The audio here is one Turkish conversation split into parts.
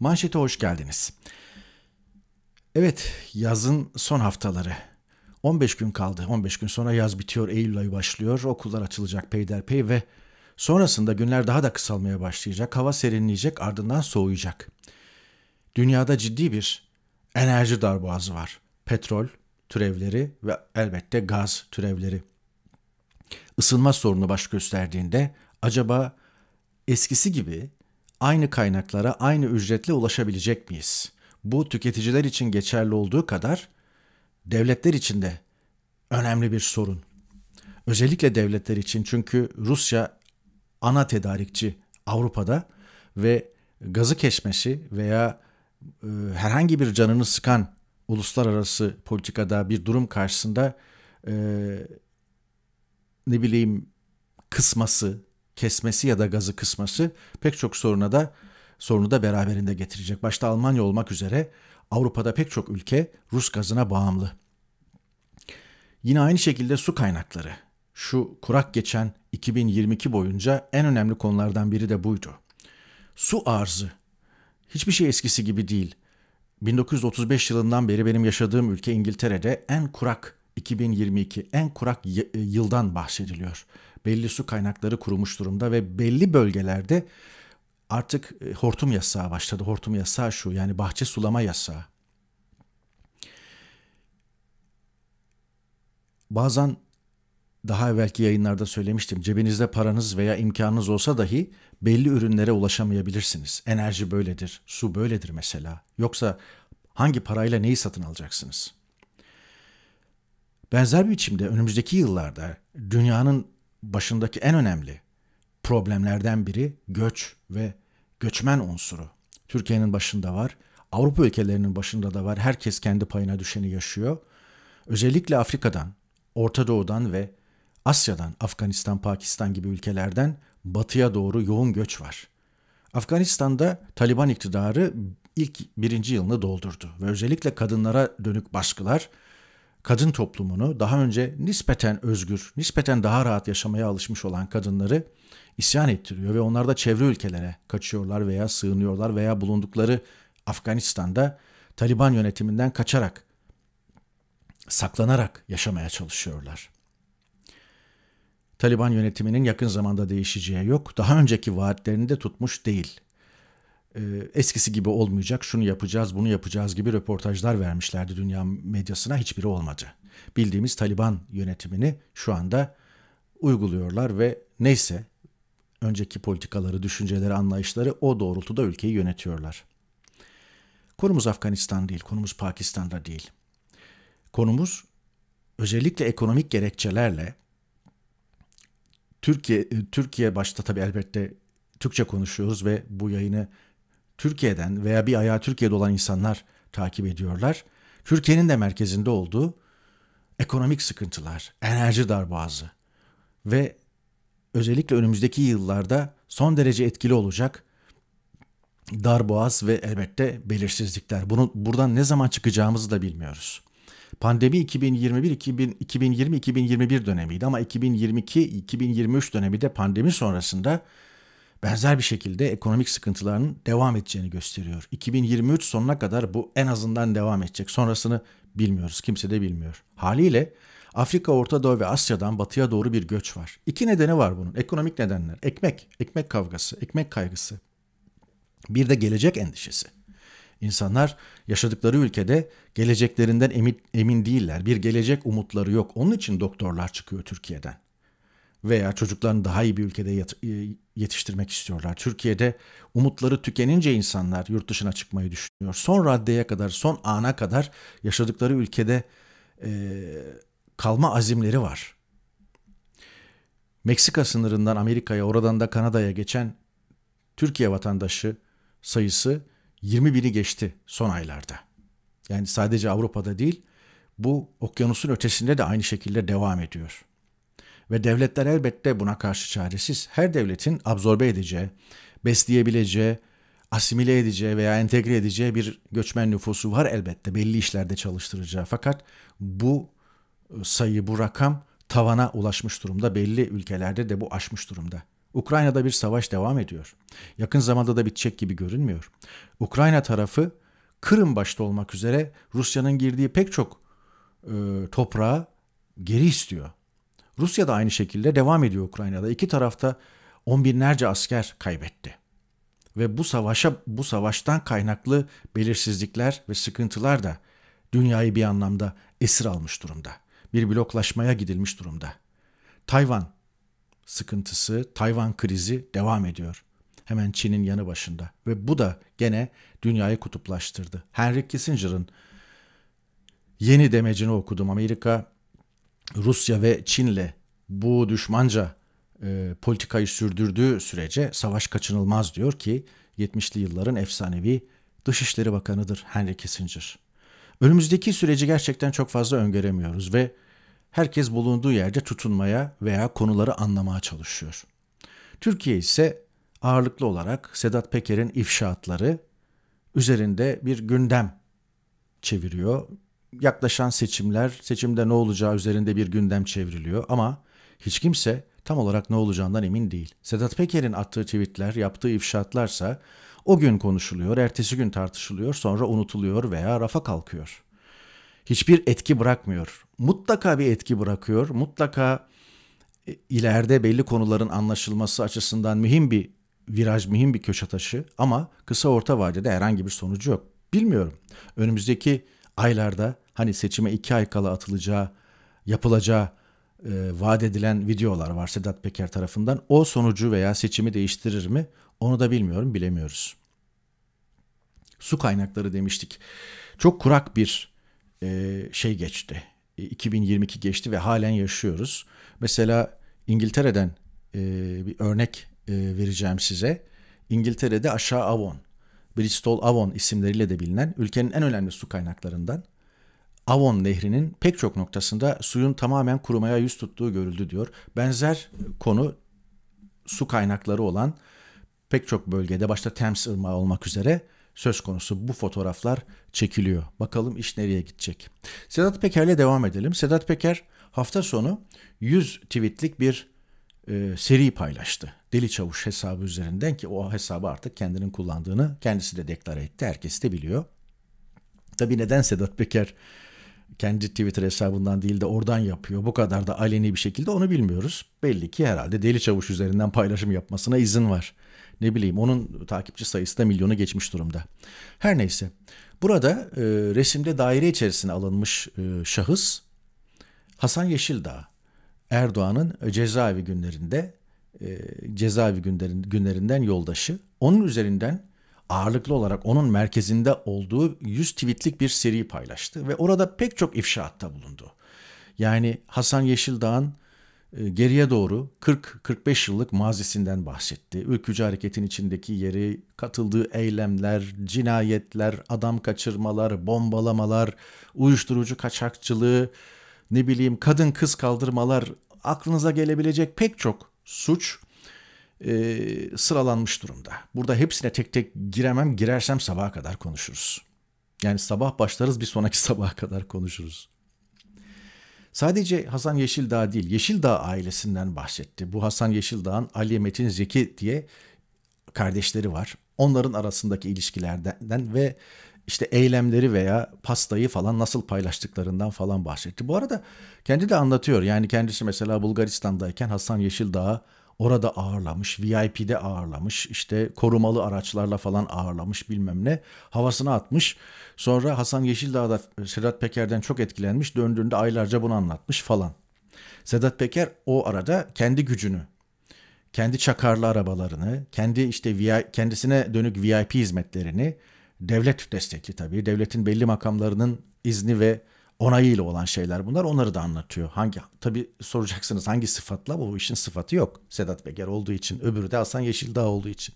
Manşete hoş geldiniz. Evet, yazın son haftaları. 15 gün kaldı. 15 gün sonra yaz bitiyor, Eylül ayı başlıyor. Okullar açılacak peyderpey ve sonrasında günler daha da kısalmaya başlayacak. Hava serinleyecek, ardından soğuyacak. Dünyada ciddi bir enerji darboğazı var. Petrol türevleri ve elbette gaz türevleri. Isınma sorunu baş gösterdiğinde acaba eskisi gibi aynı kaynaklara aynı ücretle ulaşabilecek miyiz? Bu tüketiciler için geçerli olduğu kadar devletler için de önemli bir sorun. Özellikle devletler için, çünkü Rusya ana tedarikçi Avrupa'da ve gazı kesmesi veya herhangi bir canını sıkan uluslararası politikada bir durum karşısında kesmesi ya da gazı kısması pek çok sorunu da beraberinde getirecek. Başta Almanya olmak üzere Avrupa'da pek çok ülke Rus gazına bağımlı. Yine aynı şekilde su kaynakları. Şu kurak geçen 2022 boyunca en önemli konulardan biri de buydu. Su arzı. Hiçbir şey eskisi gibi değil. 1935 yılından beri benim yaşadığım ülke İngiltere'de en kurak 2022, en kurak yıldan bahsediliyor. Belli su kaynakları kurumuş durumda ve belli bölgelerde artık hortum yasağı başladı. Hortum yasağı şu, yani bahçe sulama yasağı. Bazen daha evvelki yayınlarda söylemiştim. Cebinizde paranız veya imkanınız olsa dahi belli ürünlere ulaşamayabilirsiniz. Enerji böyledir, su böyledir mesela. Yoksa hangi parayla neyi satın alacaksınız? Benzer bir biçimde önümüzdeki yıllarda dünyanın başındaki en önemli problemlerden biri göç ve göçmen unsuru. Türkiye'nin başında var, Avrupa ülkelerinin başında da var. Herkes kendi payına düşeni yaşıyor. Özellikle Afrika'dan, Orta Doğu'dan ve Asya'dan, Afganistan, Pakistan gibi ülkelerden batıya doğru yoğun göç var. Afganistan'da Taliban iktidarı ilk 1. yılını doldurdu ve özellikle kadınlara dönük baskılar, kadın toplumunu, daha önce nispeten özgür, nispeten daha rahat yaşamaya alışmış olan kadınları isyan ettiriyor ve onlar da çevre ülkelere kaçıyorlar veya sığınıyorlar veya bulundukları Afganistan'da Taliban yönetiminden kaçarak, saklanarak yaşamaya çalışıyorlar. Taliban yönetiminin yakın zamanda değişeceği yok. Daha önceki vaatlerini de tutmuş değil. Eskisi gibi olmayacak, şunu yapacağız, bunu yapacağız gibi röportajlar vermişlerdi dünya medyasına. Hiçbiri olmadı. Bildiğimiz Taliban yönetimini şu anda uyguluyorlar ve neyse önceki politikaları, düşünceleri, anlayışları o doğrultuda ülkeyi yönetiyorlar. Konumuz Afganistan değil, konumuz Pakistan'da değil. Konumuz özellikle ekonomik gerekçelerle Türkiye başta, tabii elbette Türkçe konuşuyoruz ve bu yayını Türkiye'den veya bir ayağı Türkiye'de olan insanlar takip ediyorlar. Türkiye'nin de merkezinde olduğu ekonomik sıkıntılar, enerji darboğazı ve özellikle önümüzdeki yıllarda son derece etkili olacak darboğaz ve elbette belirsizlikler. Buradan ne zaman çıkacağımızı da bilmiyoruz. Pandemi 2020-2021 dönemiydi ama 2022-2023 dönemi de pandemi sonrasında benzer bir şekilde ekonomik sıkıntılarının devam edeceğini gösteriyor. 2023 sonuna kadar bu en azından devam edecek. Sonrasını bilmiyoruz, kimse de bilmiyor. Haliyle Afrika, Orta Doğu ve Asya'dan batıya doğru bir göç var. İki nedeni var bunun. Ekonomik nedenler. Ekmek kavgası, ekmek kaygısı. Bir de gelecek endişesi. İnsanlar yaşadıkları ülkede geleceklerinden emin değiller. Bir gelecek umutları yok. Onun için doktorlar çıkıyor Türkiye'den. Veya çocuklarını daha iyi bir ülkede yetiştirmek istiyorlar. Türkiye'de umutları tükenince insanlar yurt dışına çıkmayı düşünüyor. Son raddeye kadar, son ana kadar yaşadıkları ülkede kalma azimleri var. Meksika sınırından Amerika'ya, oradan da Kanada'ya geçen Türkiye vatandaşı sayısı 20 bini geçti son aylarda. Yani sadece Avrupa'da değil, bu okyanusun ötesinde de aynı şekilde devam ediyor. Ve devletler elbette buna karşı çaresiz. Her devletin absorbe edeceği, besleyebileceği, asimile edeceği veya entegre edeceği bir göçmen nüfusu var elbette. Belli işlerde çalıştıracağı. Fakat bu sayı, bu rakam tavana ulaşmış durumda. Belli ülkelerde de bu aşmış durumda. Ukrayna'da bir savaş devam ediyor. Yakın zamanda da bitecek gibi görünmüyor. Ukrayna tarafı Kırım başta olmak üzere Rusya'nın girdiği pek çok toprağı geri istiyor. Rusya da aynı şekilde devam ediyor Ukrayna'da. İki tarafta on binlerce asker kaybetti. Ve bu savaştan kaynaklı belirsizlikler ve sıkıntılar da dünyayı bir anlamda esir almış durumda. Bir bloklaşmaya gidilmiş durumda. Tayvan sıkıntısı, Tayvan krizi devam ediyor. Hemen Çin'in yanı başında. Ve bu da gene dünyayı kutuplaştırdı. Henry Kissinger'ın yeni demecini okudum. Amerika, Rusya ve Çin'le bu düşmanca politikayı sürdürdüğü sürece savaş kaçınılmaz diyor ki 70'li yılların efsanevi Dışişleri Bakanı'dır Henry Kissinger. Önümüzdeki süreci gerçekten çok fazla öngöremiyoruz ve herkes bulunduğu yerde tutunmaya veya konuları anlamaya çalışıyor. Türkiye ise ağırlıklı olarak Sedat Peker'in ifşaatları üzerinde bir gündem çeviriyor. Yaklaşan seçimler, seçimde ne olacağı üzerinde bir gündem çevriliyor ama hiç kimse tam olarak ne olacağından emin değil. Sedat Peker'in attığı tweetler, yaptığı ifşaatlarsa o gün konuşuluyor, ertesi gün tartışılıyor, sonra unutuluyor veya rafa kalkıyor. Hiçbir etki bırakmıyor. Mutlaka bir etki bırakıyor, mutlaka ileride belli konuların anlaşılması açısından mühim bir viraj, mühim bir köşe taşı ama kısa orta vadede herhangi bir sonucu yok. Bilmiyorum. Önümüzdeki aylarda hani seçime 2 ay kala yapılacağı vaat edilen videolar var Sedat Peker tarafından. O sonucu veya seçimi değiştirir mi? Onu da bilmiyorum, bilemiyoruz. Su kaynakları demiştik. Çok kurak bir şey geçti. 2022 geçti ve halen yaşıyoruz. Mesela İngiltere'den bir örnek vereceğim size. İngiltere'de Aşağı Avon, Bristol Avon isimleriyle de bilinen ülkenin en önemli su kaynaklarından Avon Nehri'nin pek çok noktasında suyun tamamen kurumaya yüz tuttuğu görüldü diyor. Benzer konu su kaynakları olan pek çok bölgede, başta Thames Irmağı olmak üzere söz konusu, bu fotoğraflar çekiliyor. Bakalım iş nereye gidecek. Sedat Peker'le devam edelim. Sedat Peker hafta sonu 100 tweetlik bir seri paylaştı. Deli Çavuş hesabı üzerinden ki o hesabı artık kendinin kullandığını kendisi de deklare etti. Herkes de biliyor. Tabii neden Sedat Peker kendi Twitter hesabından değil de oradan yapıyor, bu kadar da aleni bir şekilde, onu bilmiyoruz. Belli ki herhalde Deli Çavuş üzerinden paylaşım yapmasına izin var. Ne bileyim, onun takipçi sayısı da milyonu geçmiş durumda. Her neyse, burada resimde daire içerisine alınmış şahıs Hasan Yeşildağ. Erdoğan'ın cezaevi günlerinde, günlerinden yoldaşı. Onun üzerinden ağırlıklı olarak onun merkezinde olduğu 100 tweetlik bir seri paylaştı ve orada pek çok ifşaatta bulundu. Yani Hasan Yeşildağ'ın geriye doğru 40-45 yıllık mazisinden bahsetti. Ülkücü hareketin içindeki yeri, katıldığı eylemler, cinayetler, adam kaçırmalar, bombalamalar, uyuşturucu kaçakçılığı, ne bileyim kadın kız kaldırmalar, aklınıza gelebilecek pek çok suç sıralanmış durumda. Burada hepsine tek tek giremem. Girersem sabaha kadar konuşuruz. Yani sabah başlarız, bir sonraki sabaha kadar konuşuruz. Sadece Hasan Yeşildağ değil, Yeşildağ ailesinden bahsetti. Bu Hasan Yeşildağ'ın Ali Metin Zeki diye kardeşleri var. Onların arasındaki ilişkilerden ve işte eylemleri veya pastayı falan nasıl paylaştıklarından falan bahsetti. Bu arada kendi de anlatıyor. Yani kendisi mesela Bulgaristan'dayken Hasan Yeşildağ'ı orada ağırlamış, VIP'de ağırlamış, işte korumalı araçlarla falan ağırlamış, bilmem ne havasına atmış. Sonra Hasan Yeşildağ da Sedat Peker'den çok etkilenmiş, döndüğünde aylarca bunu anlatmış falan. Sedat Peker o arada kendi gücünü, kendi çakarlı arabalarını, kendi işte kendisine dönük VIP hizmetlerini, devlet destekli tabii, devletin belli makamlarının izni ve onayıyla olan şeyler bunlar, onları da anlatıyor. Tabii soracaksınız hangi sıfatla, bu işin sıfatı yok. Sedat Peker olduğu için, öbürü de Hasan Yeşildağ olduğu için.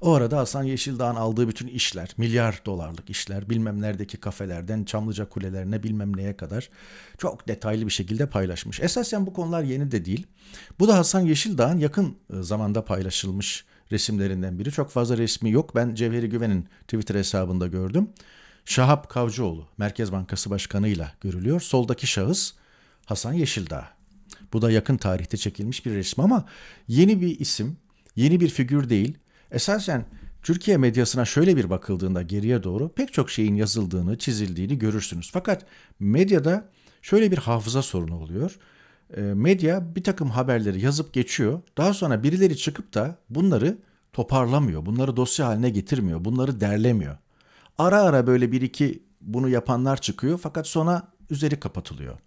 O arada Hasan Yeşildağ'ın aldığı bütün işler, milyar dolarlık işler, bilmem neredeki kafelerden Çamlıca kulelerine bilmem neye kadar çok detaylı bir şekilde paylaşmış. Esasen bu konular yeni de değil. Bu da Hasan Yeşildağ'ın yakın zamanda paylaşılmış resimlerinden biri. Çok fazla resmi yok. Ben Cevheri Güven'in Twitter hesabında gördüm. Şahap Kavcıoğlu, Merkez Bankası Başkanı'yla görülüyor. Soldaki şahıs Hasan Yeşildağ. Bu da yakın tarihte çekilmiş bir resim ama yeni bir isim, yeni bir figür değil. Esasen Türkiye medyasına şöyle bir bakıldığında geriye doğru pek çok şeyin yazıldığını, çizildiğini görürsünüz. Fakat medyada şöyle bir hafıza sorunu oluyor. Medya bir takım haberleri yazıp geçiyor. Daha sonra birileri çıkıp da bunları toparlamıyor. Bunları dosya haline getirmiyor. Bunları derlemiyor. Ara ara böyle bir iki bunu yapanlar çıkıyor. Fakat sonra üzeri kapatılıyor.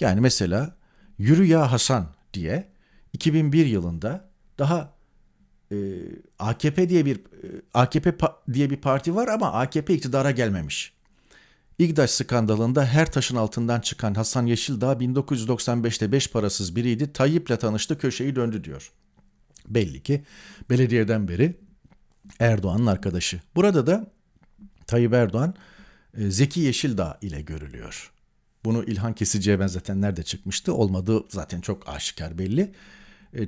Yani mesela Yürü Ya Hasan diye 2001 yılında daha AKP diye bir parti var ama AKP iktidara gelmemiş. İGDAŞ skandalında her taşın altından çıkan Hasan Yeşildağ 1995'te 5 parasız biriydi. Tayyip'le tanıştı, köşeyi döndü diyor. Belli ki belediyeden beri Erdoğan'ın arkadaşı. Burada da Tayyip Erdoğan Zeki Yeşildağ ile görülüyor. Bunu İlhan Kesici'ye benzetenler de çıkmıştı. Olmadığı zaten çok aşikar belli.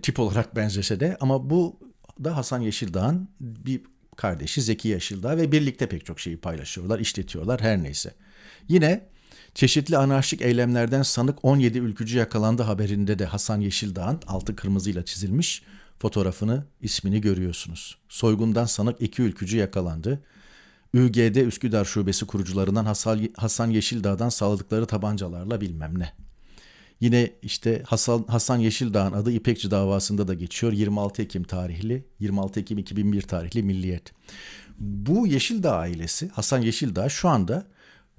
Tip olarak benzese de, ama bu da Hasan Yeşildağ'ın bir kardeşi Zeki Yeşildağ ve birlikte pek çok şeyi paylaşıyorlar, işletiyorlar, her neyse. Yine çeşitli anarşik eylemlerden sanık 17 ülkücü yakalandı haberinde de Hasan Yeşildağ'ın altı kırmızıyla çizilmiş fotoğrafını, ismini görüyorsunuz. Soygundan sanık 2 ülkücü yakalandı. ÜGD Üsküdar Şubesi kurucularından Hasan Yeşildağ'dan sağladıkları tabancalarla bilmem ne. Yine işte Hasan Yeşildağ'ın adı İpekçi davasında da geçiyor. 26 Ekim 2001 tarihli Milliyet. Bu Yeşildağ ailesi, Hasan Yeşildağ şu anda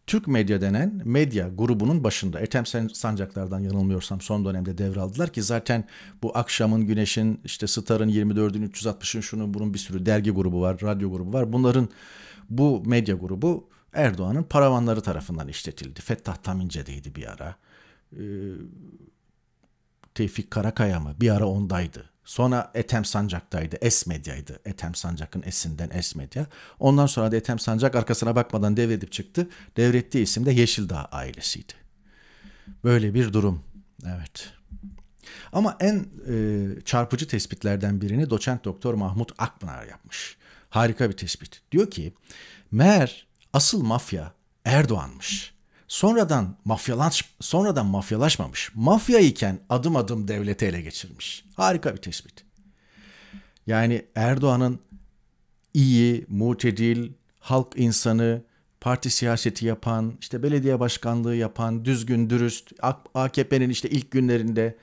Türk Medya denen medya grubunun başında. Ethem Sancaklardan yanılmıyorsam son dönemde devraldılar ki zaten bu Akşam'ın, Güneş'in, işte Star'ın, 24'ün, 360'ın, şunun bunun bir sürü dergi grubu var, radyo grubu var. Bunların bu medya grubu Erdoğan'ın paravanları tarafından işletildi. Fettah Tamince'deydi bir ara. Tevfik Karakaya mı? Bir ara ondaydı. Sonra Ethem Sancak'taydı. Es Medya'ydı. Ethem Sancak'ın Es'inden Es Medya. Ondan sonra da Ethem Sancak arkasına bakmadan devredip çıktı. Devrettiği isim de Yeşildağ ailesiydi. Böyle bir durum. Evet. Ama en çarpıcı tespitlerden birini doçent doktor Mahmut Akpınar yapmış. Harika bir tespit. Diyor ki meğer asıl mafya Erdoğan'mış. Sonradan mafyalaşmamış. Mafya iken adım adım devleti ele geçirmiş. Harika bir tespit. Yani Erdoğan'ın iyi, mutedil, halk insanı, parti siyaseti yapan, işte belediye başkanlığı yapan, düzgün, dürüst, AKP'nin işte ilk günlerinde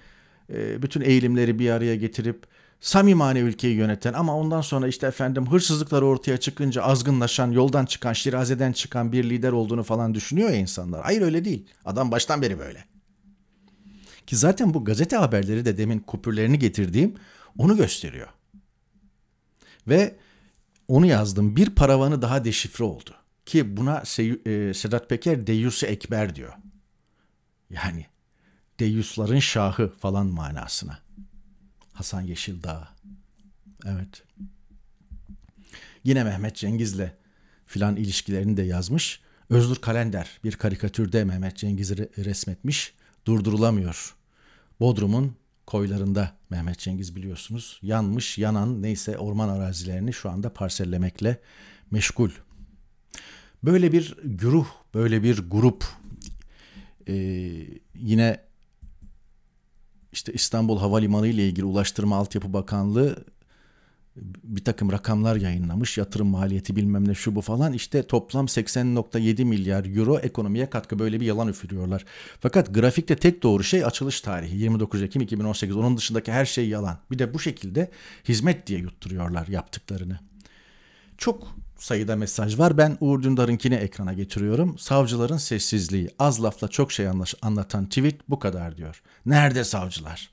bütün eğilimleri bir araya getirip samimane ülkeyi yöneten, ama ondan sonra işte efendim hırsızlıklar ortaya çıkınca azgınlaşan, yoldan çıkan, şirazeden çıkan bir lider olduğunu falan düşünüyor ya insanlar. Hayır, öyle değil. Adam baştan beri böyle. Ki zaten bu gazete haberleri de demin kupürlerini getirdiğim onu gösteriyor. Ve onu yazdım. Bir paravanı daha deşifre oldu. Ki buna Sedat Peker Deyyus-i Ekber diyor. Yani deyyusların şahı falan manasına. Hasan Yeşildağ. Evet. Yine Mehmet Cengiz'le filan ilişkilerini de yazmış. Özgür Kalender bir karikatürde Mehmet Cengiz'i resmetmiş. Durdurulamıyor. Bodrum'un koylarında Mehmet Cengiz, biliyorsunuz. Yanmış, yanan neyse orman arazilerini şu anda parsellemekle meşgul. Böyle bir güruh, böyle bir grup. Yine İşte İstanbul Havalimanı ile ilgili Ulaştırma Altyapı Bakanlığı bir takım rakamlar yayınlamış. Yatırım maliyeti bilmem ne şu bu falan. İşte toplam 80.7 milyar euro ekonomiye katkı, böyle bir yalan üfürüyorlar. Fakat grafikte tek doğru şey açılış tarihi 29 Ekim 2018. Onun dışındaki her şey yalan. Bir de bu şekilde hizmet diye yutturuyorlar yaptıklarını. Çok sayıda mesaj var. Ben Uğur Dündar'ınkini ekrana getiriyorum. Savcıların sessizliği. Az lafla çok şey anlatan tweet bu kadar diyor. Nerede savcılar?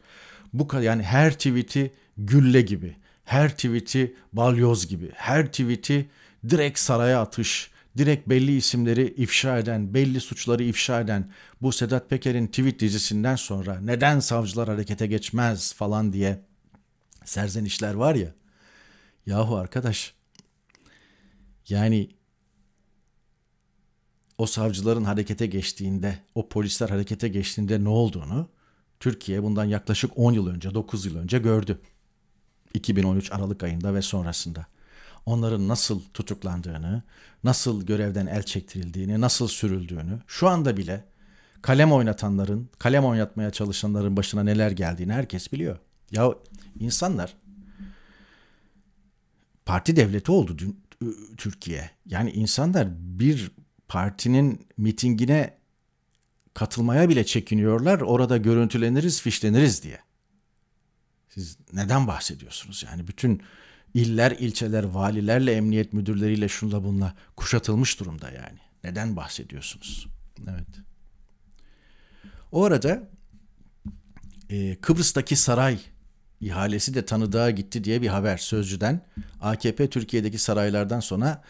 Yani her tweet'i gülle gibi, her tweet'i balyoz gibi, her tweet'i direkt saraya atış, direkt belli isimleri ifşa eden, belli suçları ifşa eden bu Sedat Peker'in tweet dizisinden sonra neden savcılar harekete geçmez falan diye serzenişler var ya. Yahu arkadaş, yani o savcıların harekete geçtiğinde, o polisler harekete geçtiğinde ne olduğunu Türkiye bundan yaklaşık 10 yıl önce, 9 yıl önce gördü. 2013 Aralık ayında ve sonrasında. Onların nasıl tutuklandığını, nasıl görevden el çektirildiğini, nasıl sürüldüğünü, şu anda bile kalem oynatanların, kalem oynatmaya çalışanların başına neler geldiğini herkes biliyor. Ya insanlar parti devleti oldu dün Türkiye. Yani insanlar bir partinin mitingine katılmaya bile çekiniyorlar. Orada görüntüleniriz, fişleniriz diye. Siz neden bahsediyorsunuz? Yani bütün iller, ilçeler, valilerle, emniyet müdürleriyle şunla bunla kuşatılmış durumda yani. Neden bahsediyorsunuz? Evet. O arada Kıbrıs'taki saray ihalesi de tanıdığa gitti diye bir haber Sözcü'den. AKP Türkiye'deki saraylardan sonra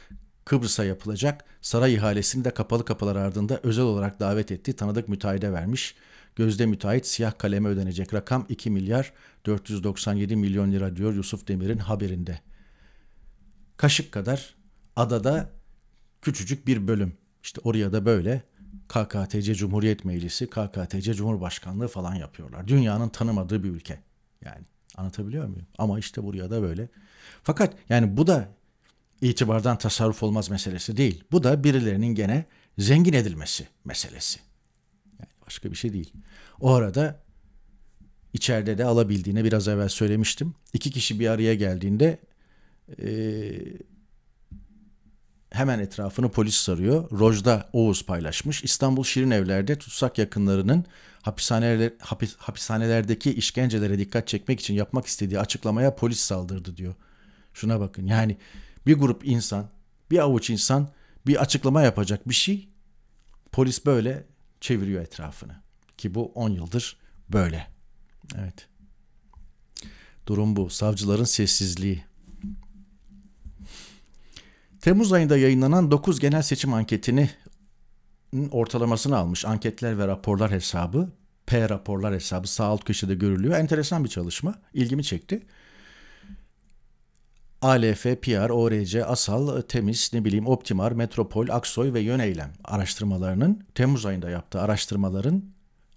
Kıbrıs'a yapılacak saray ihalesini de kapalı kapılar ardında özel olarak davet etti. Tanıdık müteahhide vermiş. Gözde müteahhit siyah kaleme ödenecek rakam 2 milyar 497 milyon lira diyor Yusuf Demir'in haberinde. Kaşık kadar adada küçücük bir bölüm. İşte oraya da böyle KKTC Cumhuriyet Meclisi, KKTC Cumhurbaşkanlığı falan yapıyorlar. Dünyanın tanımadığı bir ülke. Yani anlatabiliyor muyum? Ama işte buraya da böyle. Fakat yani bu da itibardan tasarruf olmaz meselesi değil. Bu da birilerinin gene zengin edilmesi meselesi. Yani başka bir şey değil. O arada içeride de alabildiğine biraz evvel söylemiştim. İki kişi bir araya geldiğinde hemen etrafını polis sarıyor. Rojda Oğuz paylaşmış. İstanbul Şirinevler'de tutsak yakınlarının hapishanelerdeki işkencelere dikkat çekmek için yapmak istediği açıklamaya polis saldırdı diyor. Şuna bakın yani bir grup insan, bir avuç insan bir açıklama yapacak bir şey. Polis böyle çeviriyor etrafını. Ki bu 10 yıldır böyle. Evet. Durum bu. Savcıların sessizliği. Temmuz ayında yayınlanan 9 genel seçim anketinin ortalamasını almış anketler ve raporlar hesabı. P raporlar hesabı sağ alt köşede görülüyor. Enteresan bir çalışma. İlgimi çekti. ALF, PR, ORC, ASAL, Temiz, Optimar, Metropol, Aksoy ve Yöneylem araştırmalarının Temmuz ayında yaptığı araştırmaların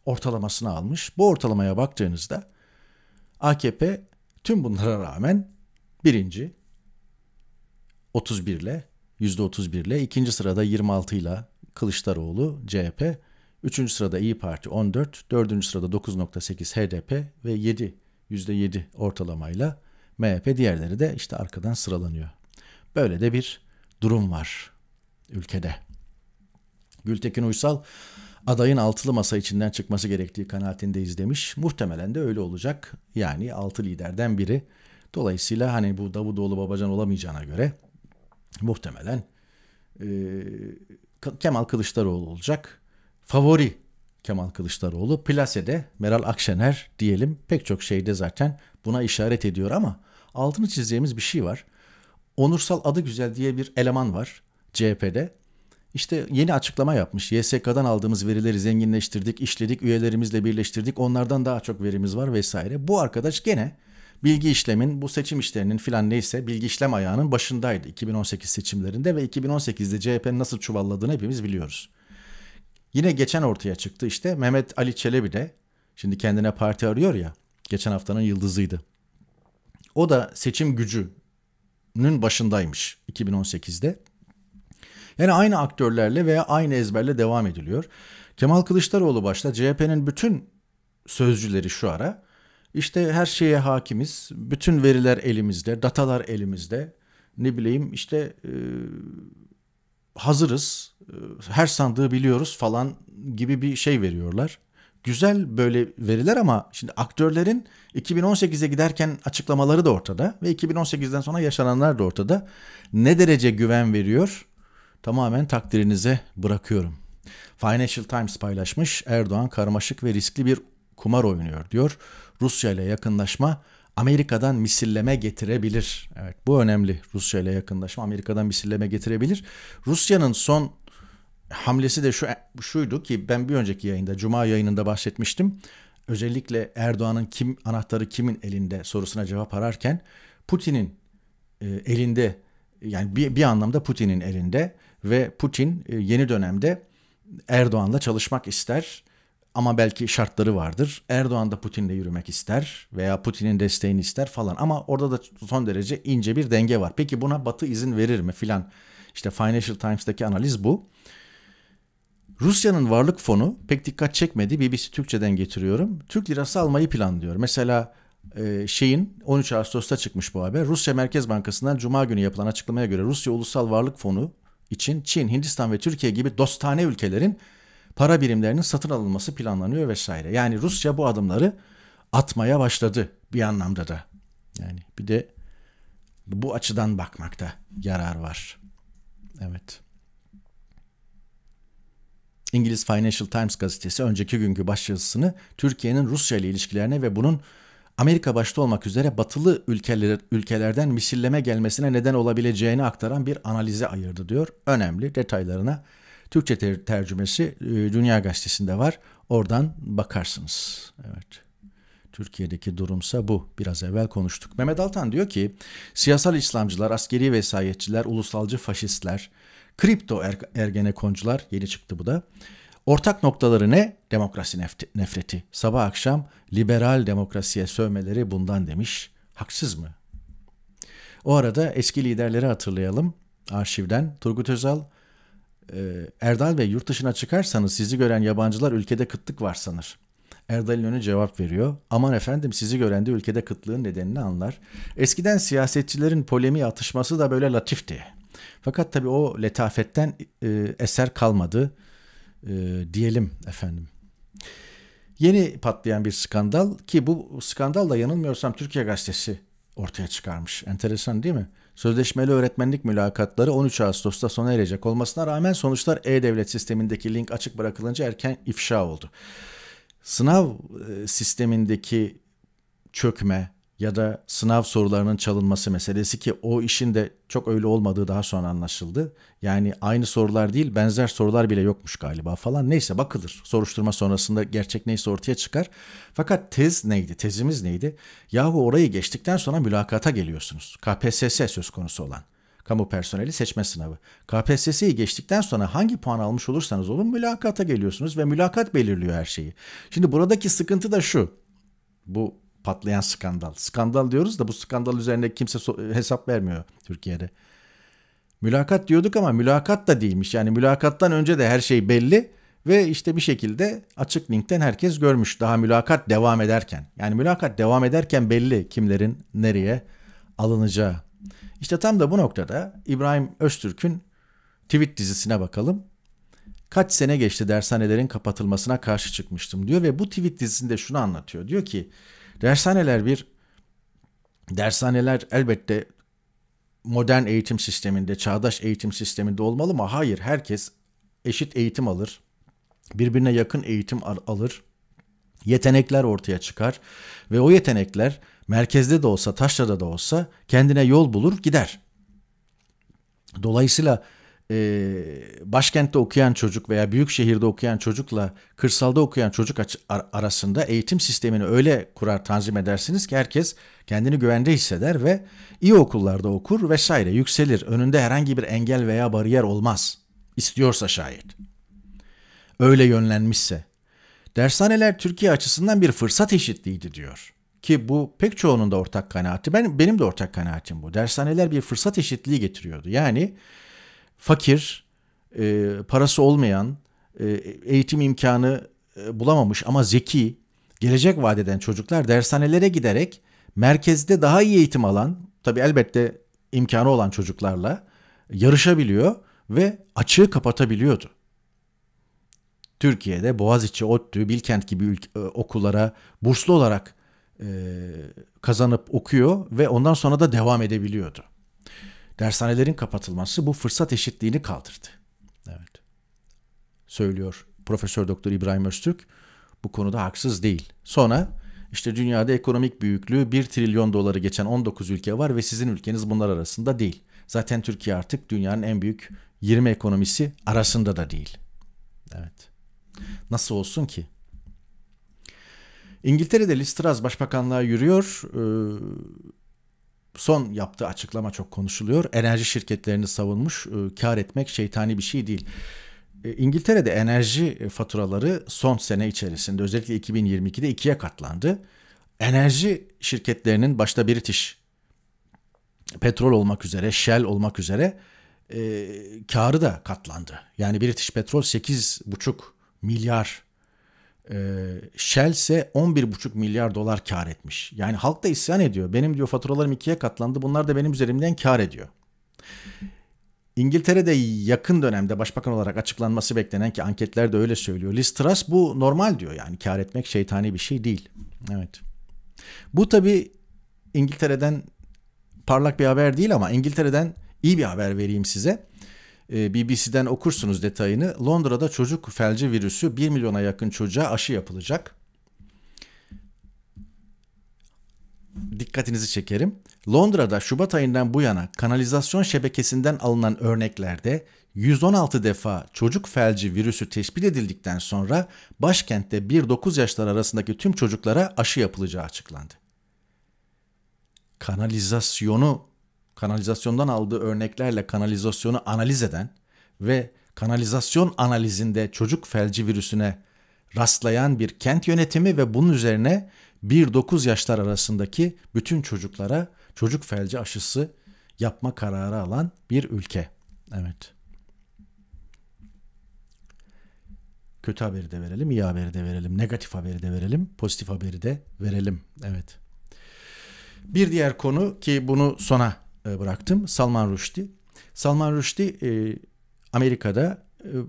ortalamasını almış. Bu ortalamaya baktığınızda AKP tüm bunlara rağmen birinci 31 ile %31 ile, ikinci sırada 26 ile Kılıçdaroğlu, CHP, üçüncü sırada İyi Parti 14, dördüncü sırada 9.8 HDP ve %7 ortalamayla MHP, diğerleri de işte arkadan sıralanıyor. Böyle de bir durum var ülkede. Gültekin Uysal adayın altılı masa içinden çıkması gerektiği kanaatindeyiz demiş. Muhtemelen de öyle olacak. Yani altı liderden biri. Dolayısıyla hani bu Davutoğlu Babacan olamayacağına göre muhtemelen Kemal Kılıçdaroğlu olacak. Favori Kemal Kılıçdaroğlu, plasede Meral Akşener diyelim, pek çok şeyde zaten buna işaret ediyor ama altını çizeceğimiz bir şey var. Onursal Adıgüzel diye bir eleman var CHP'de. İşte yeni açıklama yapmış. YSK'dan aldığımız verileri zenginleştirdik, işledik, üyelerimizle birleştirdik. Onlardan daha çok verimiz var vesaire. Bu arkadaş gene bilgi işlemin, bu seçim işlerinin filan neyse bilgi işlem ayağının başındaydı 2018 seçimlerinde ve 2018'de CHP'nin nasıl çuvalladığını hepimiz biliyoruz. Yine geçen ortaya çıktı işte Mehmet Ali Çelebi de şimdi kendine parti arıyor ya, geçen haftanın yıldızıydı. O da seçim gücünün başındaymış 2018'de. Yani aynı aktörlerle veya aynı ezberle devam ediliyor. Kemal Kılıçdaroğlu başta CHP'nin bütün sözcüleri şu ara işte her şeye hakimiz, bütün veriler elimizde, datalar elimizde, ne bileyim işte hazırız, her sandığı biliyoruz falan gibi bir şey veriyorlar. Güzel böyle veriler ama şimdi aktörlerin 2018'e giderken açıklamaları da ortada ve 2018'den sonra yaşananlar da ortada. Ne derece güven veriyor? Tamamen takdirinize bırakıyorum. Financial Times paylaşmış. Erdoğan karmaşık ve riskli bir kumar oynuyor diyor. Rusya ile yakınlaşma Amerika'dan misilleme getirebilir. Evet, bu önemli. Rusya ile yakınlaşma Amerika'dan misilleme getirebilir. Rusya'nın son hamlesi de şuydu ki ben bir önceki yayında, Cuma yayınında bahsetmiştim. Özellikle Erdoğan'ın anahtarı kimin elinde sorusuna cevap ararken Putin'in elinde, yani bir anlamda Putin'in elinde ve Putin yeni dönemde Erdoğan'la çalışmak ister. Ama belki şartları vardır. Erdoğan da Putin'le yürümek ister veya Putin'in desteğini ister falan. Ama orada da son derece ince bir denge var. Peki buna Batı izin verir mi filan? İşte Financial Times'daki analiz bu. Rusya'nın varlık fonu pek dikkat çekmedi. BBC Türkçe'den getiriyorum. Türk lirası almayı planlıyor. Mesela şeyin 13 Ağustos'ta çıkmış bu haber. Rusya Merkez Bankası'ndan Cuma günü yapılan açıklamaya göre Rusya Ulusal Varlık Fonu için Çin, Hindistan ve Türkiye gibi dostane ülkelerin para birimlerinin satın alınması planlanıyor vesaire. Yani Rusya bu adımları atmaya başladı bir anlamda da. Yani bir de bu açıdan bakmakta yarar var. Evet. İngiliz Financial Times gazetesi önceki günkü başyazısını Türkiye'nin Rusya ile ilişkilerine ve bunun Amerika başta olmak üzere batılı ülkelerden misilleme gelmesine neden olabileceğini aktaran bir analize ayırdı diyor. Önemli detaylarına Türkçe tercümesi Dünya Gazetesi'nde var. Oradan bakarsınız. Evet. Türkiye'deki durumsa bu. Biraz evvel konuştuk. Mehmet Altan diyor ki siyasal İslamcılar, askeri vesayetçiler, ulusalcı faşistler, kripto ergenekoncular, yeni çıktı bu da. Ortak noktaları ne? Demokrasi nefreti. Sabah akşam liberal demokrasiye sövmeleri bundan demiş. Haksız mı? O arada eski liderleri hatırlayalım arşivden. Turgut Özal, Erdal Bey yurt dışına çıkarsanız sizi gören yabancılar ülkede kıtlık var sanır. Erdal İnönü cevap veriyor. Aman efendim sizi gören de ülkede kıtlığın nedenini anlar. Eskiden siyasetçilerin polemiğe atışması da böyle latifti. Fakat tabii o letafetten eser kalmadı diyelim efendim. Yeni patlayan bir skandal ki bu skandal da yanılmıyorsam Türkiye Gazetesi ortaya çıkarmış. Enteresan değil mi? Sözleşmeli öğretmenlik mülakatları 13 Ağustos'ta sona erecek olmasına rağmen sonuçlar e-devlet sistemindeki link açık bırakılınca erken ifşa oldu. Sınav sistemindeki çökme ya da sınav sorularının çalınması meselesi ki o işin de çok öyle olmadığı daha sonra anlaşıldı. Yani aynı sorular değil, benzer sorular bile yokmuş galiba falan. Neyse bakılır. Soruşturma sonrasında gerçek neyse ortaya çıkar. Fakat tez neydi? Tezimiz neydi? Yahu orayı geçtikten sonra mülakata geliyorsunuz. KPSS söz konusu olan. Kamu personeli seçme sınavı. KPSS'yi geçtikten sonra hangi puan almış olursanız olun mülakata geliyorsunuz ve mülakat belirliyor her şeyi. Şimdi buradaki sıkıntı da şu. Bu patlayan skandal. Skandal diyoruz da bu skandal üzerine kimse hesap vermiyor Türkiye'de. Mülakat diyorduk ama mülakat da değilmiş. Yani mülakattan önce de her şey belli ve işte bir şekilde açık linkten herkes görmüş. Daha mülakat devam ederken. Yani mülakat devam ederken belli kimlerin nereye alınacağı. İşte tam da bu noktada İbrahim Öztürk'ün tweet dizisine bakalım. Kaç sene geçti dershanelerin kapatılmasına karşı çıkmıştım diyor ve bu tweet dizisinde şunu anlatıyor. Diyor ki Dershaneler elbette modern eğitim sisteminde, çağdaş eğitim sisteminde olmalı mı? Hayır, herkes eşit eğitim alır, birbirine yakın eğitim alır, yetenekler ortaya çıkar ve o yetenekler merkezde de olsa, taşrada da olsa kendine yol bulur, gider. Dolayısıyla başkentte okuyan çocuk veya büyük şehirde okuyan çocukla kırsalda okuyan çocuk arasında eğitim sistemini öyle kurar, tanzim edersiniz ki herkes kendini güvende hisseder ve iyi okullarda okur vesaire, yükselir. Önünde herhangi bir engel veya bariyer olmaz. İstiyorsa şayet. Öyle yönlenmişse. Dershaneler Türkiye açısından bir fırsat eşitliğiydi diyor. Ki bu pek çoğunun da ortak kanaati. Benim de ortak kanaatim bu. Dershaneler bir fırsat eşitliği getiriyordu. Yani fakir, parası olmayan, eğitim imkanı bulamamış ama zeki, gelecek vaat eden çocuklar dershanelere giderek merkezde daha iyi eğitim alan, tabii elbette imkanı olan çocuklarla yarışabiliyor ve açığı kapatabiliyordu. Türkiye'de Boğaziçi, ODTÜ, Bilkent gibi okullara burslu olarak kazanıp okuyor ve ondan sonra da devam edebiliyordu. Dershanelerin kapatılması bu fırsat eşitliğini kaldırdı. Evet. Söylüyor Profesör Doktor İbrahim Öztürk. Bu konuda haksız değil. Sonra işte dünyada ekonomik büyüklüğü 1 trilyon doları geçen 19 ülke var ve sizin ülkeniz bunlar arasında değil. Zaten Türkiye artık dünyanın en büyük 20 ekonomisi arasında da değil. Evet. Nasıl olsun ki? İngiltere'de Liz Truss başbakanlığa yürüyor. Son yaptığı açıklama çok konuşuluyor. Enerji şirketlerini savunmuş. Kar etmek şeytani bir şey değil. İngiltere'de enerji faturaları son sene içerisinde özellikle 2022'de 2'ye katlandı. Enerji şirketlerinin başta British Petrol olmak üzere, Shell olmak üzere karı da katlandı. Yani British Petrol 8,5 milyar Shell ise 11,5 milyar dolar kar etmiş. Yani halk da isyan ediyor. Benim diyor faturalarım ikiye katlandı. Bunlar da benim üzerimden kar ediyor. İngiltere'de yakın dönemde başbakan olarak açıklanması beklenen, ki anketler de öyle söylüyor, Liz Truss bu normal diyor. Yani kar etmek şeytani bir şey değil. Evet. Bu tabii İngiltere'den parlak bir haber değil ama İngiltere'den iyi bir haber vereyim size. BBC'den okursunuz detayını. Londra'da çocuk felci virüsü 1 milyona yakın çocuğa aşı yapılacak. Dikkatinizi çekerim. Londra'da Şubat ayından bu yana kanalizasyon şebekesinden alınan örneklerde 116 defa çocuk felci virüsü tespit edildikten sonra başkentte 1-9 yaşlar arasındaki tüm çocuklara aşı yapılacağı açıklandı. Kanalizasyondan aldığı örneklerle kanalizasyonu analiz eden ve kanalizasyon analizinde çocuk felci virüsüne rastlayan bir kent yönetimi ve bunun üzerine 1-9 yaşlar arasındaki bütün çocuklara çocuk felci aşısı yapma kararı alan bir ülke. Evet. Kötü haberi de verelim, iyi haberi de verelim, negatif haberi de verelim, pozitif haberi de verelim. Evet. Bir diğer konu ki bunu sona bıraktım, Salman Rushdie. Salman Rushdie Amerika'da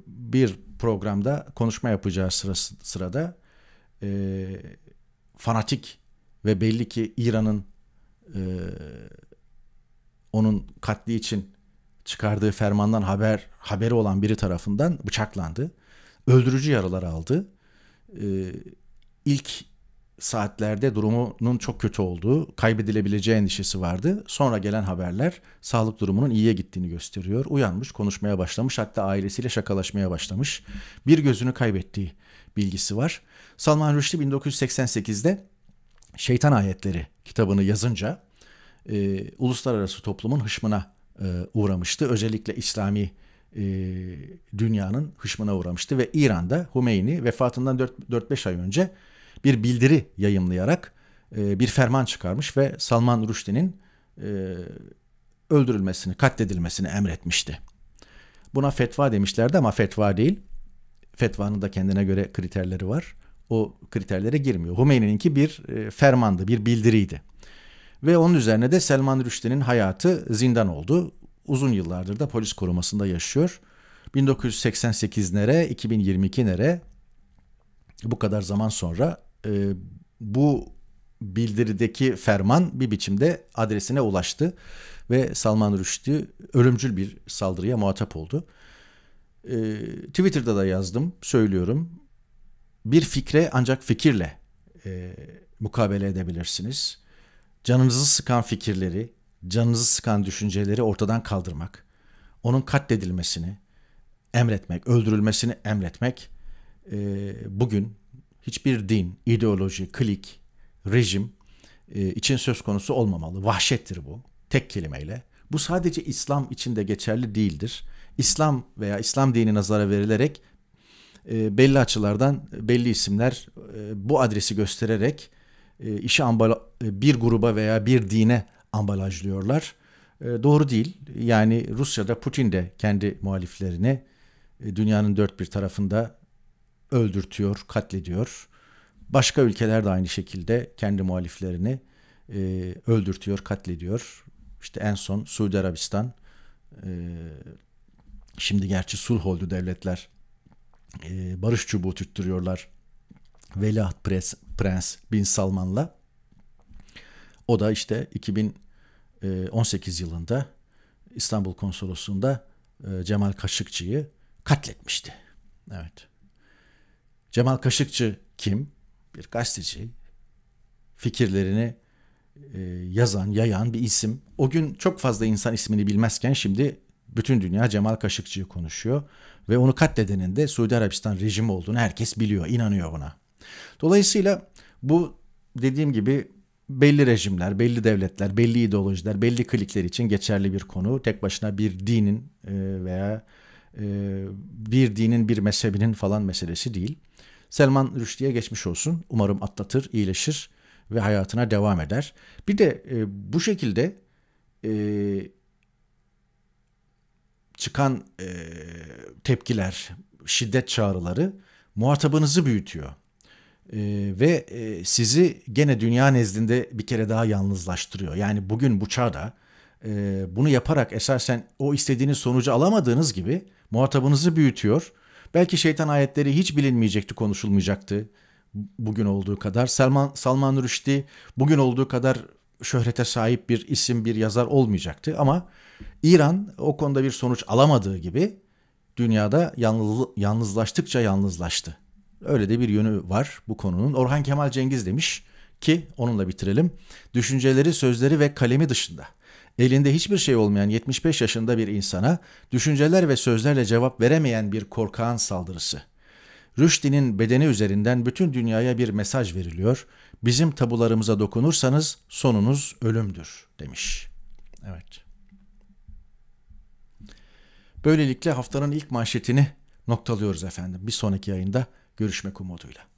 bir programda konuşma yapacağı sırada fanatik ve belli ki İran'ın onun katli için çıkardığı fermandan haberi olan biri tarafından bıçaklandı. Öldürücü yaralar aldı. İlk saatlerde durumunun çok kötü olduğu, kaybedilebileceği endişesi vardı. Sonra gelen haberler sağlık durumunun iyiye gittiğini gösteriyor. Uyanmış, konuşmaya başlamış, hatta ailesiyle şakalaşmaya başlamış. Bir gözünü kaybettiği bilgisi var. Salman Rushdie 1988'de Şeytan Ayetleri kitabını yazınca uluslararası toplumun hışmına uğramıştı. Özellikle İslami dünyanın hışmına uğramıştı ve İran'da Humeyni vefatından 4-5 ay önce bir bildiri yayımlayarak bir ferman çıkarmış ve Salman Rushdie'nin öldürülmesini, katledilmesini emretmişti. Buna fetva demişlerdi ama fetva değil. Fetvanın da kendine göre kriterleri var. O kriterlere girmiyor. Humeyni'ninki bir fermandı, bir bildiriydi. Ve onun üzerine de Salman Rushdie'nin hayatı zindan oldu. Uzun yıllardır da polis korumasında yaşıyor. 1988'lere, 2022'lere bu kadar zaman sonra bu bildirideki ferman bir biçimde adresine ulaştı ve Salman Rushdie ölümcül bir saldırıya muhatap oldu. Twitter'da da yazdım, söylüyorum. Bir fikre ancak fikirle mukabele edebilirsiniz. Canınızı sıkan fikirleri, canınızı sıkan düşünceleri ortadan kaldırmak, onun katledilmesini emretmek, öldürülmesini emretmek bugün hiçbir din, ideoloji, klik, rejim için söz konusu olmamalı. Vahşettir bu, tek kelimeyle. Bu sadece İslam için de geçerli değildir. İslam veya İslam dini nazara verilerek belli açılardan belli isimler bu adresi göstererek işi bir gruba veya bir dine ambalajlıyorlar. Doğru değil. Yani Rusya'da Putin de kendi muhaliflerini dünyanın dört bir tarafında öldürtüyor, katlediyor. Başka ülkeler de aynı şekilde kendi muhaliflerini öldürtüyor, katlediyor. İşte en son Suudi Arabistan, şimdi gerçi sulh oldu devletler, barış çubuğu tüttürüyorlar Veliaht Prens Bin Salman'la. O da işte 2018 yılında İstanbul Konsolosluğu'nda Cemal Kaşıkçı'yı katletmişti. Evet. Cemal Kaşıkçı kim? Bir gazeteci. Fikirlerini yazan, yayan bir isim. O gün çok fazla insan ismini bilmezken şimdi bütün dünya Cemal Kaşıkçı'yı konuşuyor. Ve onu katledenin de Suudi Arabistan rejimi olduğunu herkes biliyor, inanıyor buna. Dolayısıyla bu dediğim gibi belli rejimler, belli devletler, belli ideolojiler, belli klikler için geçerli bir konu. Tek başına bir dinin veya bir dinin, bir mezhebinin falan meselesi değil. Salman Rushdie'ye geçmiş olsun. Umarım atlatır, iyileşir ve hayatına devam eder. Bir de bu şekilde çıkan tepkiler, şiddet çağrıları muhatabınızı büyütüyor. Ve sizi gene dünya nezdinde bir kere daha yalnızlaştırıyor. Yani bugün bu çağda bunu yaparak esasen o istediğiniz sonucu alamadığınız gibi muhatabınızı büyütüyor. Belki şeytan ayetleri hiç bilinmeyecekti, konuşulmayacaktı bugün olduğu kadar. Salman Rushdie bugün olduğu kadar şöhrete sahip bir isim, bir yazar olmayacaktı. Ama İran o konuda bir sonuç alamadığı gibi dünyada yalnızlaştıkça yalnızlaştı. Öyle de bir yönü var bu konunun. Orhan Kemal Cengiz demiş ki, onunla bitirelim. Düşünceleri, sözleri ve kalemi dışında elinde hiçbir şey olmayan 75 yaşında bir insana düşünceler ve sözlerle cevap veremeyen bir korkağın saldırısı. Rushdie'nin bedeni üzerinden bütün dünyaya bir mesaj veriliyor. Bizim tabularımıza dokunursanız sonunuz ölümdür demiş. Evet. Böylelikle haftanın ilk manşetini noktalıyoruz efendim. Bir sonraki yayında görüşmek umuduyla.